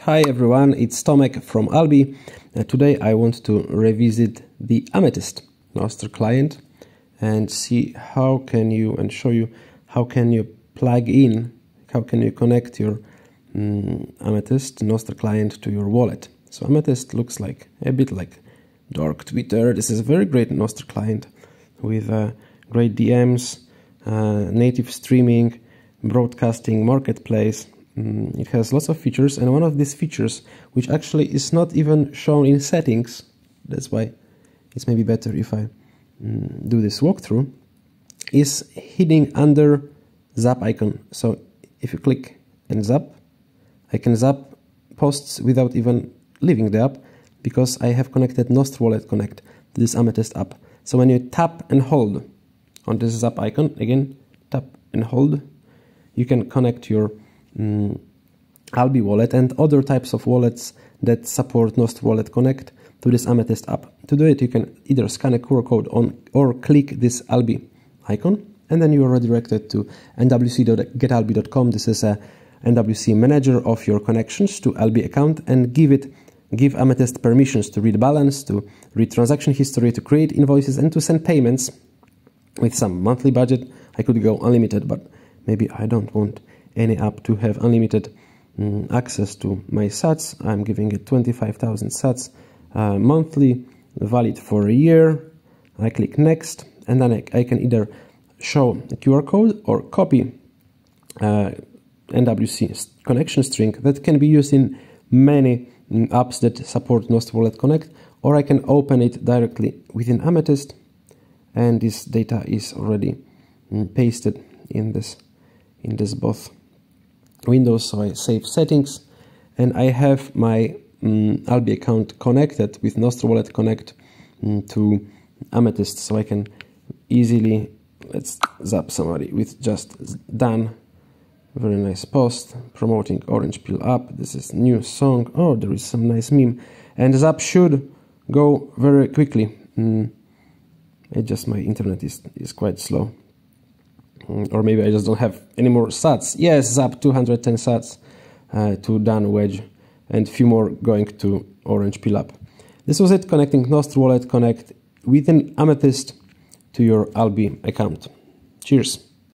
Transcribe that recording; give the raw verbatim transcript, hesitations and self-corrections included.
Hi everyone, it's Tomek from Alby. Uh, today I want to revisit the Amethyst Nostr client and see how can you and show you how can you plug in, how can you connect your um, Amethyst Nostr client to your wallet. So Amethyst looks like a bit like Dark Twitter. This is a very great Nostr client with uh, great D Ms, uh, native streaming, broadcasting, marketplace. Mm, it has lots of features, and one of these features, which actually is not even shown in settings, that's why it's maybe better if I mm, do this walkthrough, is hidden under zap icon. So if you click and zap, I can zap posts without even leaving the app, because I have connected Nostr Wallet Connect to this Amethyst app. So when you tap and hold on this zap icon, again, tap and hold, you can connect your Mm, Alby wallet and other types of wallets that support Nostr Wallet Connect to this Amethyst app. To do it, you can either scan a Q R code on or click this Alby icon, and then you are redirected to N W C dot getalby dot com. This is a N W C manager of your connections to Alby account, and give it give Amethyst permissions to read balance, to read transaction history, to create invoices, and to send payments. With some monthly budget, I could go unlimited, but maybe I don't want any app to have unlimited um, access to my S A Ts. I'm giving it twenty-five thousand S A Ts uh, monthly, valid for a year. I click next, and then I, I can either show a Q R code or copy uh, N W C connection string that can be used in many um, apps that support Nostr Wallet Connect, or I can open it directly within Amethyst, and this data is already um, pasted in this in this both windows. So I save settings, and I have my um, Alby account connected with Nostr Wallet Connect um, to Amethyst, so I can easily, let's zap somebody with just Dan. Very nice post promoting Orange Pill app. This is new song. Oh, there is some nice meme, and zap should go very quickly. Um, it just my internet is, is quite slow. Or maybe I just don't have any more S A Ts. Yes, zap two hundred ten S A Ts uh, to Dan Wedge, and few more going to Orange P-Lab. This was it, connecting Nostr Wallet Connect within Amethyst to your Alby account. Cheers.